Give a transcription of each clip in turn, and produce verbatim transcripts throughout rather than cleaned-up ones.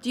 Do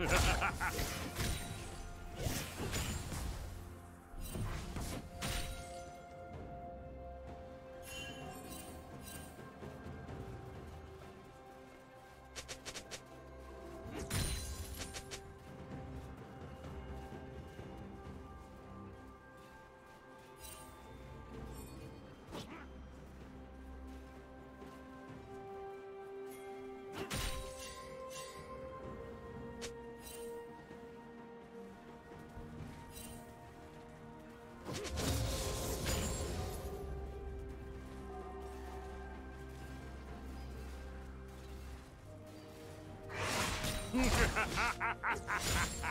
Ha ha ha ha ha ha!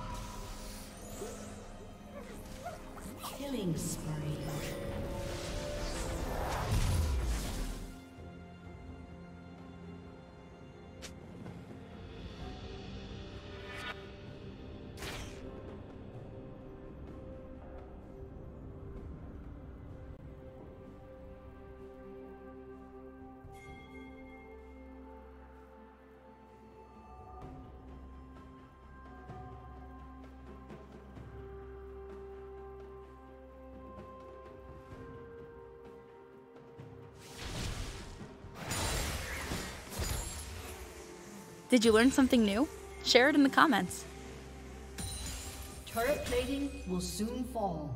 Killing spree. Did you learn something new? Share it in the comments. Turret plating will soon fall.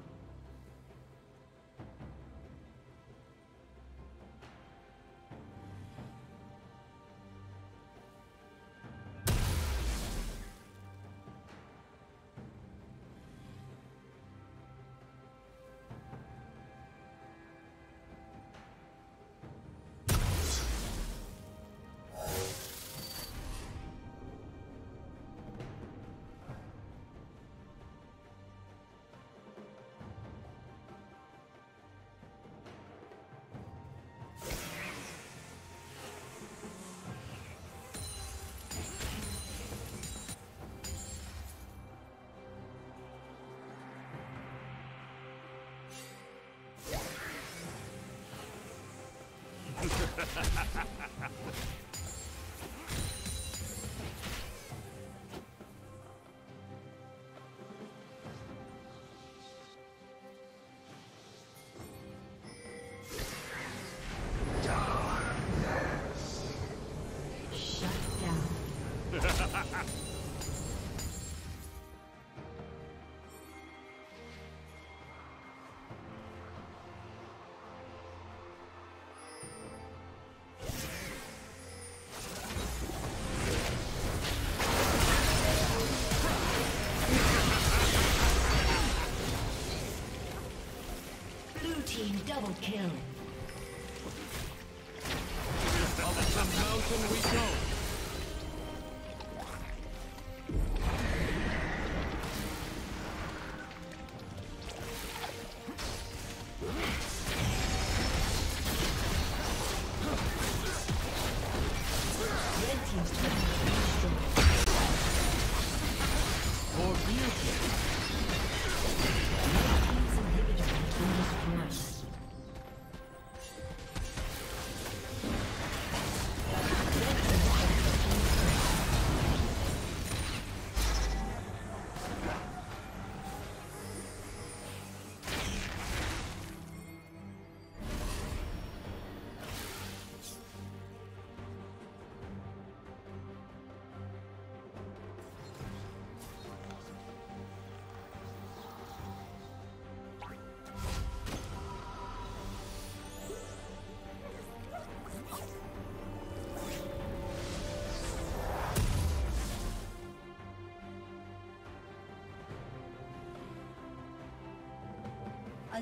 Ha ha ha ha ha! Double kill. Up the mountain we go. Red team's turn for beauty. Red team's inhibitor is destroyed. A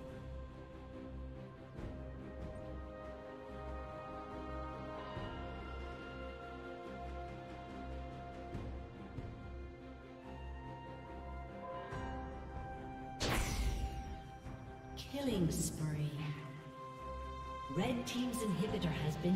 Killing spree. Red team's inhibitor has been